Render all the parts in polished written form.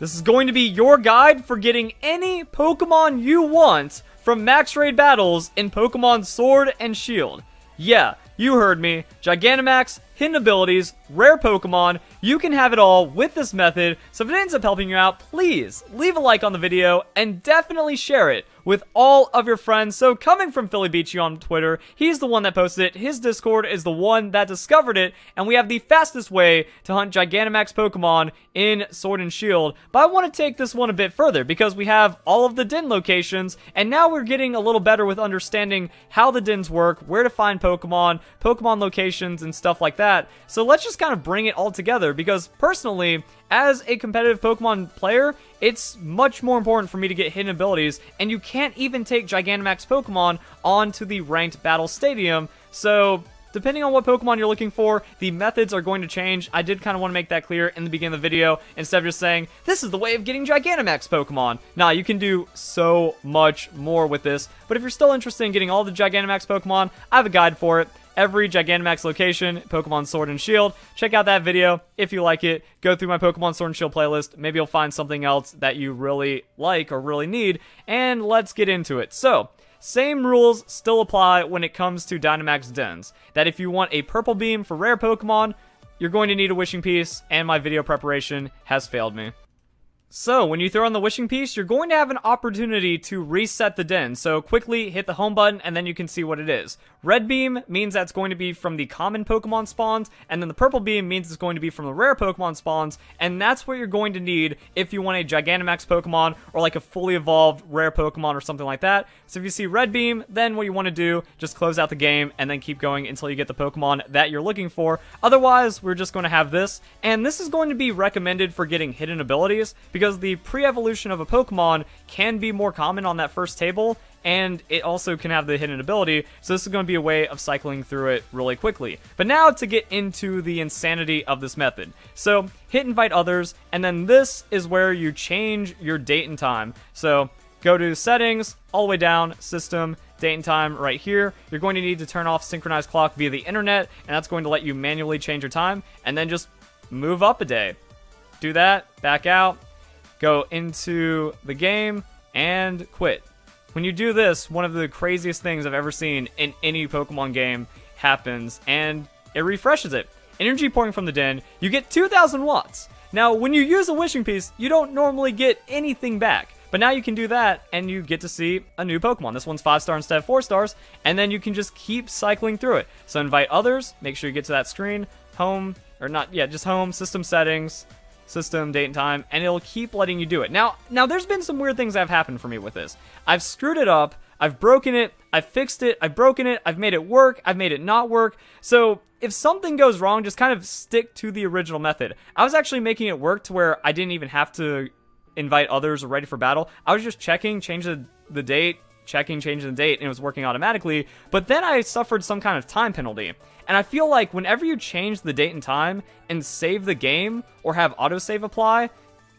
This is going to be your guide for getting any Pokemon you want from Max Raid Battles in Pokemon Sword and Shield. Yeah, you heard me. Gigantamax, hidden abilities, rare Pokemon, you can have it all with this method, so if it ends up helping you out, please leave a like on the video and definitely share it with all of your friends. So coming from PhillyBeatzU on Twitter, he's the one that posted it, his Discord is the one that discovered it, and we have the fastest way to hunt Gigantamax Pokemon in Sword and Shield. But I want to take this one a bit further because we have all of the den locations, and now we're getting a little better with understanding how the dens work, where to find Pokemon, Pokemon locations, and stuff like that. So let's just kind of bring it all together, because personally, as a competitive Pokemon player, it's much more important for me to get hidden abilities, and you can't even take Gigantamax Pokemon onto the ranked battle stadium, so depending on what Pokemon you're looking for, the methods are going to change. I did kind of want to make that clear in the beginning of the video, instead of just saying, this is the way of getting Gigantamax Pokemon. Nah, you can do so much more with this, but if you're still interested in getting all the Gigantamax Pokemon, I have a guide for it. Every Gigantamax location, Pokemon Sword and Shield. Check out that video if you like it. Go through my Pokemon Sword and Shield playlist. Maybe you'll find something else that you really like or really need. And let's get into it. So, same rules still apply when it comes to Dynamax dens. That if you want a Purple Beam for rare Pokemon, you're going to need a Wishing Piece, and my video preparation has failed me. So, when you throw on the Wishing Piece, you're going to have an opportunity to reset the den, so quickly hit the home button and then you can see what it is. Red Beam means that's going to be from the common Pokemon spawns, and then the Purple Beam means it's going to be from the rare Pokemon spawns, and that's what you're going to need if you want a Gigantamax Pokemon or like a fully evolved rare Pokemon or something like that. So if you see Red Beam, then what you want to do, just close out the game and then keep going until you get the Pokemon that you're looking for. Otherwise, we're just going to have this, and this is going to be recommended for getting hidden abilities, because the pre-evolution of a Pokemon can be more common on that first table, and it also can have the hidden ability, so this is going to be a way of cycling through it really quickly. But now to get into the insanity of this method. So, hit invite others, and then this is where you change your date and time. So, go to settings, all the way down, system, date and time right here. You're going to need to turn off synchronized clock via the internet, and that's going to let you manually change your time, and then just move up a day. Do that, back out. Go into the game, and quit. When you do this, one of the craziest things I've ever seen in any Pokemon game happens, and it refreshes it. Energy pouring from the den, you get 2,000 watts. Now, when you use a Wishing Piece, you don't normally get anything back, but now you can do that, and you get to see a new Pokemon. This one's 5-star instead of 4-stars, and then you can just keep cycling through it. So invite others, make sure you get to that screen, home, or not, yeah, just home, system settings, system, date, and time, and it'll keep letting you do it. Now there's been some weird things that have happened for me with this. I've screwed it up, I've broken it, I've fixed it, I've broken it, I've made it work, I've made it not work. So if something goes wrong, just kind of stick to the original method. I was actually making it work to where I didn't even have to invite others or ready for battle. I was just checking, changing the date, checking, changing the date, and it was working automatically, but then I suffered some kind of time penalty. And I feel like whenever you change the date and time and save the game or have autosave apply,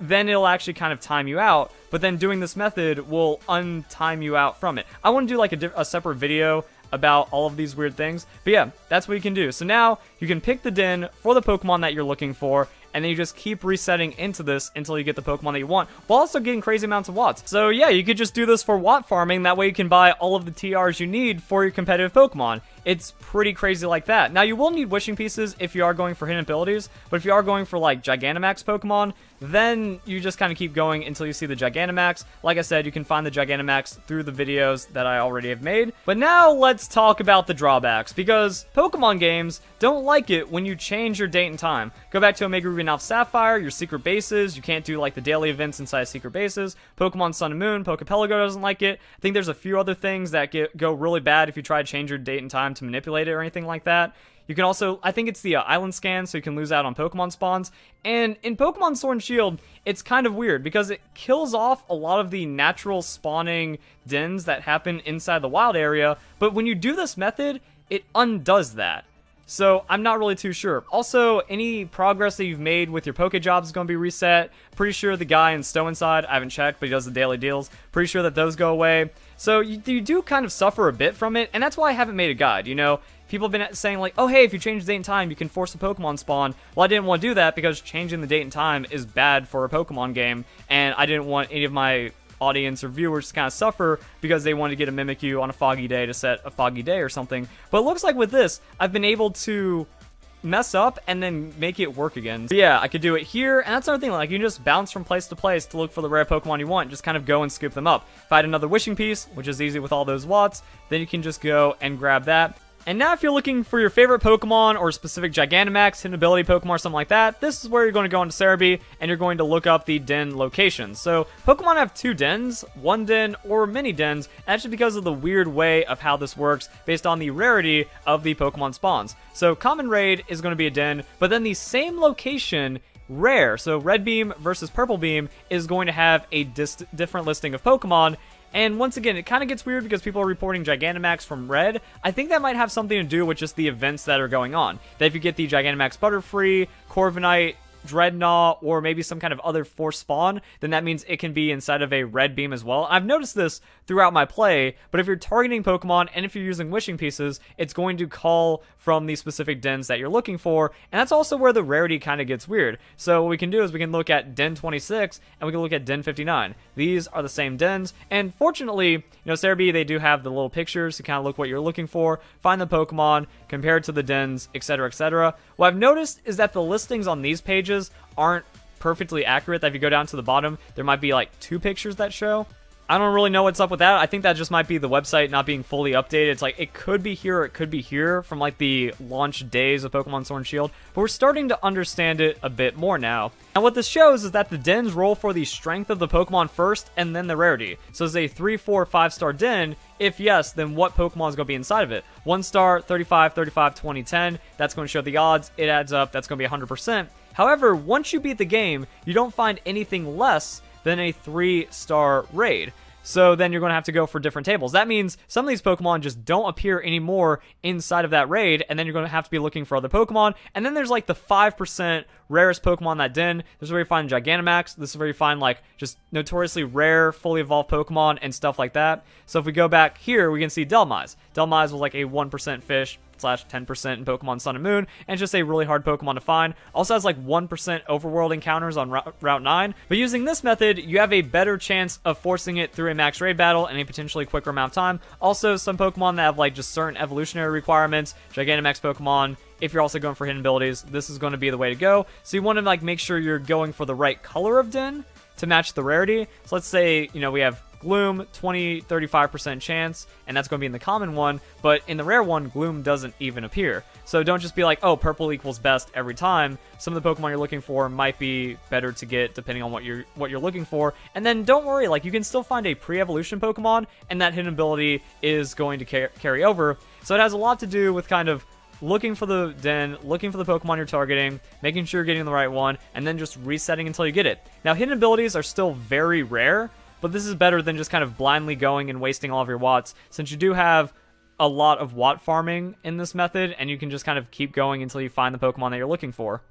then it'll actually kind of time you out, but then doing this method will untime you out from it. I want to do like a separate video about all of these weird things, but yeah, that's what you can do. So now you can pick the den for the Pokemon that you're looking for, and then you just keep resetting into this until you get the Pokemon that you want, while also getting crazy amounts of watts. So yeah, you could just do this for watt farming, that way you can buy all of the TRs you need for your competitive Pokemon. It's pretty crazy like that. Now you will need Wishing Pieces if you are going for hidden abilities, but if you are going for like Gigantamax Pokemon, then you just kind of keep going until you see the Gigantamax. Like I said, you can find the Gigantamax through the videos that I already have made. But now let's talk about the drawbacks, because Pokemon games don't like it when you change your date and time. Go back to Omega Ruby and Alpha Sapphire, your secret bases, you can't do like the daily events inside secret bases. Pokemon Sun and Moon, Pokepelago doesn't like it. I think there's a few other things that go really bad if you try to change your date and time to manipulate it or anything like that. You can also, I think it's the island scan, so you can lose out on Pokemon spawns. And in Pokemon Sword and Shield, it's kind of weird because it kills off a lot of the natural spawning dens that happen inside the wild area, but when you do this method, it undoes that. So I'm not really too sure. Also, any progress that you've made with your Pokejobs is going to be reset. Pretty sure the guy in Stowenside, I haven't checked, but he does the daily deals. Pretty sure that those go away. So you do kind of suffer a bit from it, and that's why I haven't made a guide, you know? people have been saying like, oh hey, if you change the date and time, you can force a Pokemon spawn. Well, I didn't want to do that because changing the date and time is bad for a Pokemon game, and I didn't want any of my audience or viewers to kind of suffer because they wanted to get a Mimikyu on a foggy day to set a foggy day or something. But it looks like with this, I've been able to mess up and then make it work again. So yeah, I could do it here, and that's another thing, like you can just bounce from place to place to look for the rare Pokemon you want, just kind of go and scoop them up. If I had another wishing piece, which is easy with all those Watts, then you can just go and grab that. And now if you're looking for your favorite Pokemon or specific Gigantamax, hidden ability Pokemon or something like that, this is where you're going to go into Serebii and you're going to look up the den location. So Pokemon have two dens, one den or many dens, and that's just because of the weird way of how this works based on the rarity of the Pokemon spawns. So Common Raid is going to be a den, but then the same location rare, so Red Beam versus Purple Beam, is going to have a different listing of Pokemon. And once again, it kind of gets weird because people are reporting Gigantamax from Red. I think that might have something to do with just the events that are going on. That if you get the Gigantamax Butterfree, Corviknight, Dreadnaw, or maybe some kind of other force spawn, then that means it can be inside of a Red Beam as well. I've noticed this throughout my play, but if you're targeting Pokemon and if you're using wishing pieces, it's going to call from the specific dens that you're looking for, and that's also where the rarity kind of gets weird. So what we can do is we can look at Den 26 and we can look at Den 59. These are the same dens, and fortunately, you know, Serebii, they do have the little pictures to kind of look what you're looking for, find the Pokemon, compare it to the dens, etc, etc. What I've noticed is that the listings on these pages aren't perfectly accurate, that if you go down to the bottom there might be like two pictures that show. I don't really know what's up with that. I think that just might be the website not being fully updated. It's like it could be here or it could be here from like the launch days of Pokemon Sword and Shield, but we're starting to understand it a bit more now. And what this shows is that the dens roll for the strength of the Pokemon first and then the rarity. So it's a 3, 4, 5 star den. If yes, then what Pokemon is going to be inside of it? 1 star, 35, 35, 20, 10. That's going to show the odds. It adds up. That's going to be 100%. However, once you beat the game, you don't find anything less than a 3-star raid. So then you're going to have to go for different tables. That means some of these Pokemon just don't appear anymore inside of that raid, and then you're going to have to be looking for other Pokemon. And then there's like the 5% rarest Pokemon in that den. This is where you find Gigantamax. This is where you find like just notoriously rare, fully evolved Pokemon and stuff like that. So if we go back here, we can see Delmise. Delmise was like a 1% fish slash 10% in Pokemon Sun and Moon, and it's just a really hard Pokemon to find. Also has like 1% overworld encounters on Route 9, but using this method, you have a better chance of forcing it through a max raid battle in a potentially quicker amount of time. Also, some Pokemon that have like just certain evolutionary requirements, Gigantamax Pokemon, if you're also going for hidden abilities, this is going to be the way to go. So you want to like make sure you're going for the right color of den to match the rarity. So let's say, you know, we have Gloom, 20, 35% chance, and that's going to be in the common one, but in the rare one, Gloom doesn't even appear. So don't just be like, oh, purple equals best every time. Some of the Pokemon you're looking for might be better to get depending on what you're looking for. And then don't worry, like you can still find a pre-evolution Pokemon, and that hidden ability is going to carry over. So it has a lot to do with kind of looking for the den, looking for the Pokemon you're targeting, making sure you're getting the right one, and then just resetting until you get it. Now, hidden abilities are still very rare, but this is better than just kind of blindly going and wasting all of your Watts, since you do have a lot of Watt farming in this method, and you can just kind of keep going until you find the Pokemon that you're looking for.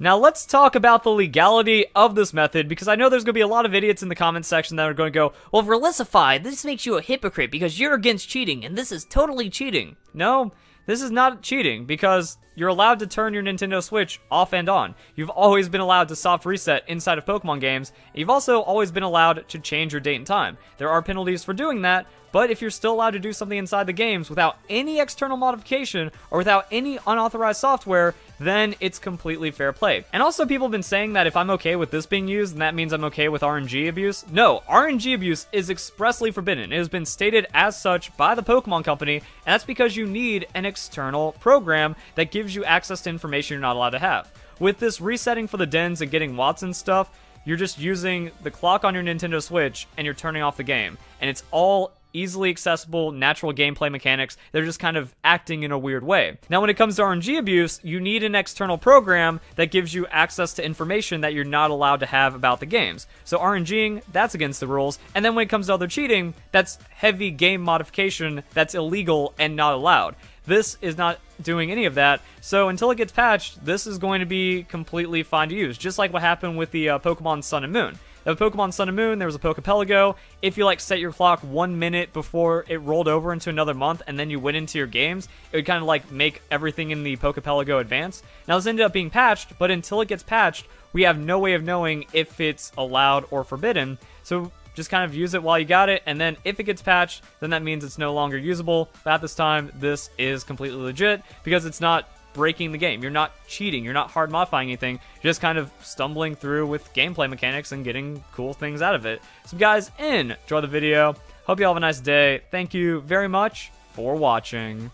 Now let's talk about the legality of this method, because I know there's going to be a lot of idiots in the comments section that are going to go, well, Verlisify, this makes you a hypocrite because you're against cheating, and this is totally cheating. No, this is not cheating, because you're allowed to turn your Nintendo Switch off and on. You've always been allowed to soft reset inside of Pokemon games, and you've also always been allowed to change your date and time. There are penalties for doing that, but if you're still allowed to do something inside the games without any external modification or without any unauthorized software, then it's completely fair play. And also, people have been saying that if I'm okay with this being used, then that means I'm okay with RNG abuse. No, RNG abuse is expressly forbidden. It has been stated as such by the Pokemon Company, and that's because you need an external program that gives you access to information you're not allowed to have. With this resetting for the dens and getting Watts and stuff, you're just using the clock on your Nintendo Switch and you're turning off the game. And it's all easily accessible, natural gameplay mechanics. They're just kind of acting in a weird way. Now, when it comes to RNG abuse, you need an external program that gives you access to information that you're not allowed to have about the games. So RNGing, that's against the rules. And then when it comes to other cheating, that's heavy game modification that's illegal and not allowed. This is not doing any of that, so until it gets patched, this is going to be completely fine to use, just like what happened with the Pokemon Sun and Moon. Now, with Pokemon Sun and Moon, there was a Pokepelago. If you, like, set your clock 1 minute before it rolled over into another month and then you went into your games, it would kind of, like, make everything in the Pokepelago advance. Now, this ended up being patched, but until it gets patched, we have no way of knowing if it's allowed or forbidden. So just kind of use it while you got it, and then if it gets patched, then that means it's no longer usable. But at this time, this is completely legit because it's not breaking the game. You're not cheating. You're not hard modifying anything. You're just kind of stumbling through with gameplay mechanics and getting cool things out of it. So guys, enjoy the video. Hope you all have a nice day. Thank you very much for watching.